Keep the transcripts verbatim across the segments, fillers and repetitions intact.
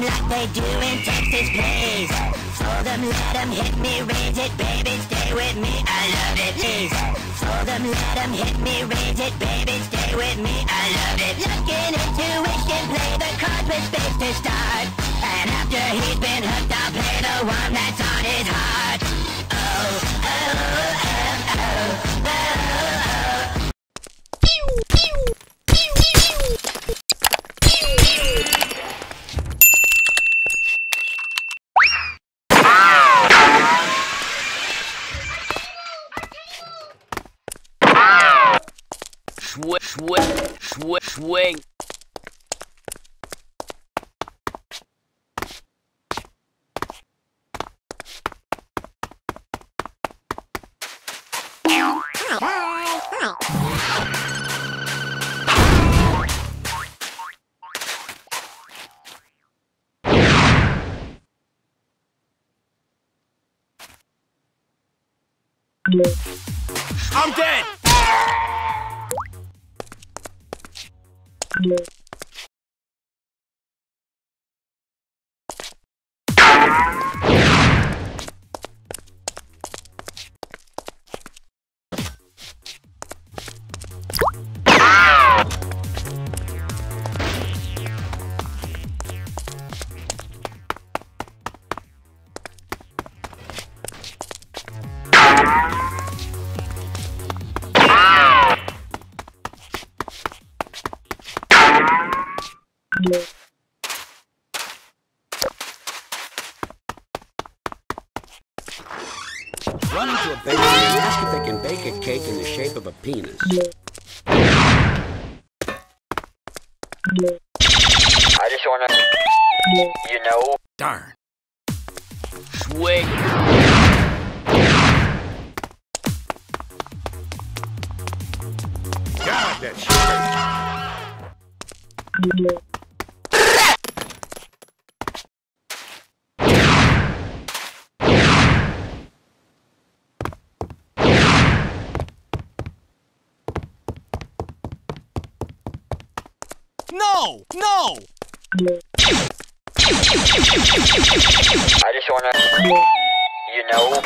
them like they do in Texas, please. Fold them, let them hit me, raise it, baby, stay with me, I love it, please. Fold them, let them hit me, raise it, baby, stay with me, I love it. Look in intuition, play the cards with space to start. And after he's been hooked, I'll play the one that's on his heart. Oh, oh, oh. Swing, swing, swing, I'm dead. Yeah. Yeah. Run into a bakery and ask if they can bake a cake in the shape of a penis. I just wanna, you know. Darn. Swing. God, that shit. No! No! I just wanna... You know... Yeah.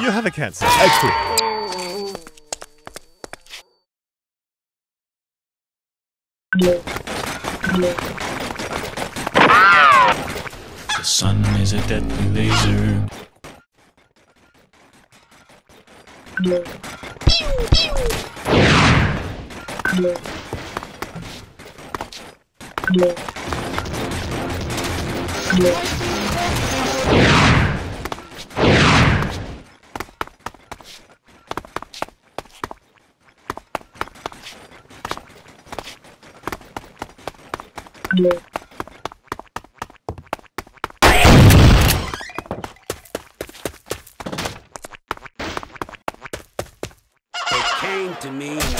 You have a cancer. Excellent. The sun is a deadly laser. Pew. To me in a dream.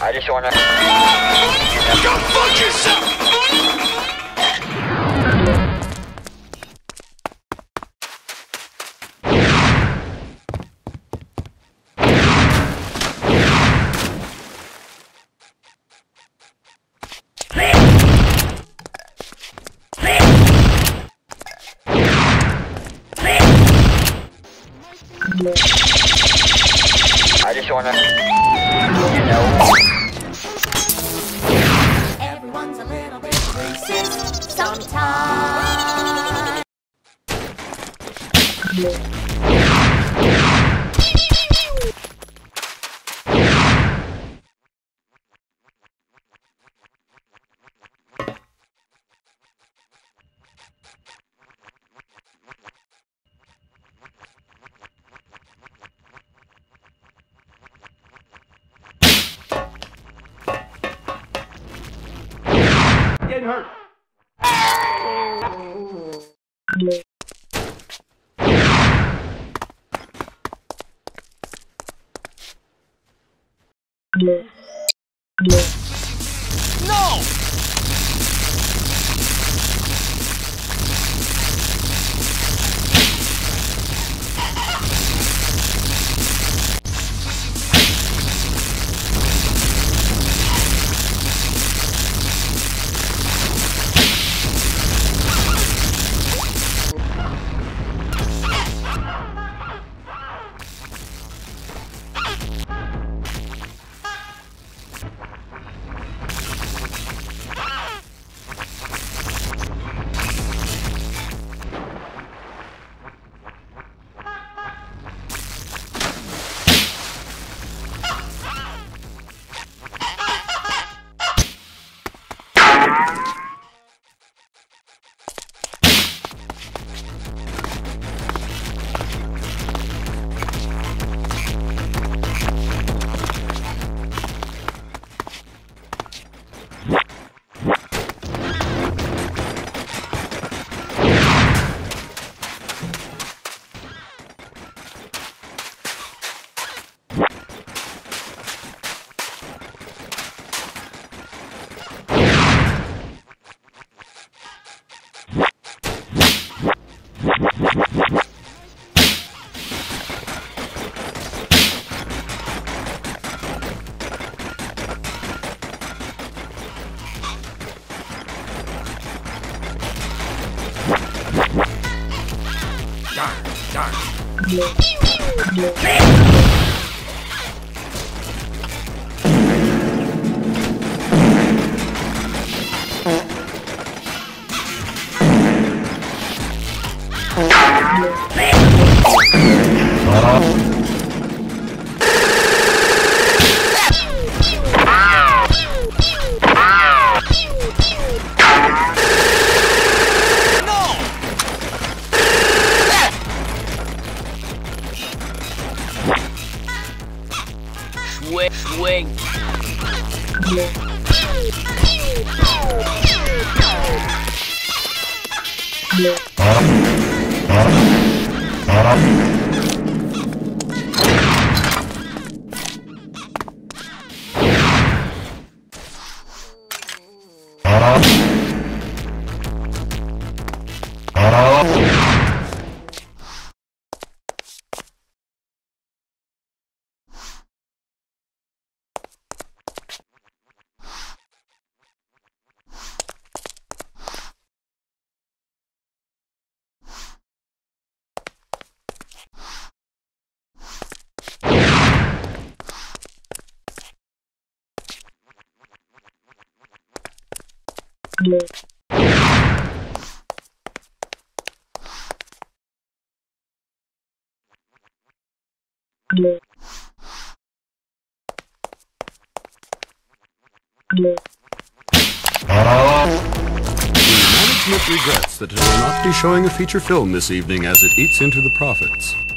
I just wanna go fuck yourself! I just wanna, you know. Everyone's a little bit racist sometimes. Hurt. No! Darn, darn. Swing, swing. Management regrets that it will not be showing a feature film this evening as it eats into the profits.